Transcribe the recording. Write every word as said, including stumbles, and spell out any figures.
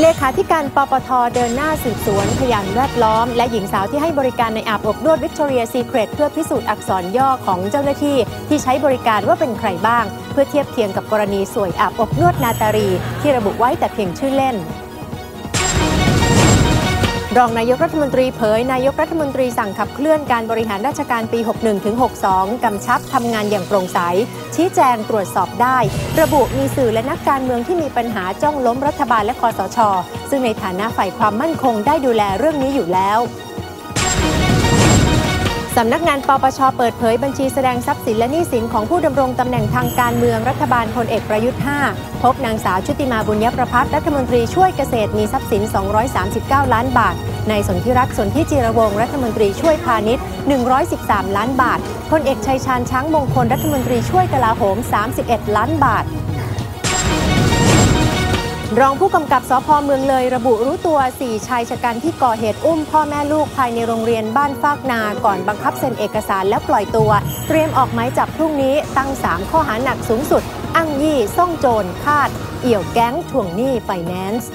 เลขาธิการปปท.เดินหน้าสืบสวนพยานแวดล้อมและหญิงสาวที่ให้บริการในอาบอบนวด Victoria Secret เพื่อพิสูจน์อักษรย่อของเจ้าหน้าที่ที่ใช้บริการว่าเป็นใครบ้างเพื่อเทียบเคียงกับกรณีสวยอาบอบนวดนาตาลีที่ระบุไว้แต่เพียงชื่อเล่นรองนายกรัฐมนตรีเผยนายกรัฐมนตรีสั่งขับเคลื่อนการบริหารราชการปี หกหนึ่งถึงหกสอง กำชับทำงานอย่างโปร่งใสชี้แจงตรวจสอบได้ระบุมีสื่อและนักการเมืองที่มีปัญหาจ้องล้มรัฐบาลและคสช.ซึ่งในฐานะฝ่ายความมั่นคงได้ดูแลเรื่องนี้อยู่แล้วสำนักงานปปช.เปิดเผยบัญชีแสดงทรัพย์สินและหนี้สินของผู้ดำรงตำแหน่งทางการเมืองรัฐบาลพลเอกประยุทธ์ ห้า พบนางสาวชุติมาบุญยประภัสรัฐมนตรีช่วยเกษตรมีทรัพย์สิน สองร้อยสามสิบเก้า ล้านบาทนายสนธิรักษ์สนธิจิรวงศ์รัฐมนตรีช่วยพาณิชย์ หนึ่งร้อยสิบสาม ล้านบาทพลเอกชัยชาญช้างมงคลรัฐมนตรีช่วยกลาโหม สามสิบเอ็ด ล้านบาทรองผู้กำกับสภ.เมืองเลยระบุรู้ตัวสี่ชายชะกันที่ก่อเหตุอุ้มพ่อแม่ลูกภายในโรงเรียนบ้านฟากนาก่อนบังคับเซ็นเอกสารและปล่อยตัวเตรียมออกหมายจับพรุ่งนี้ตั้งสามข้อหาหนักสูงสุดอ้างยี่ซ่องโจรคาดเอี่ยวแก๊งทวงหนี้ไฟแนนซ์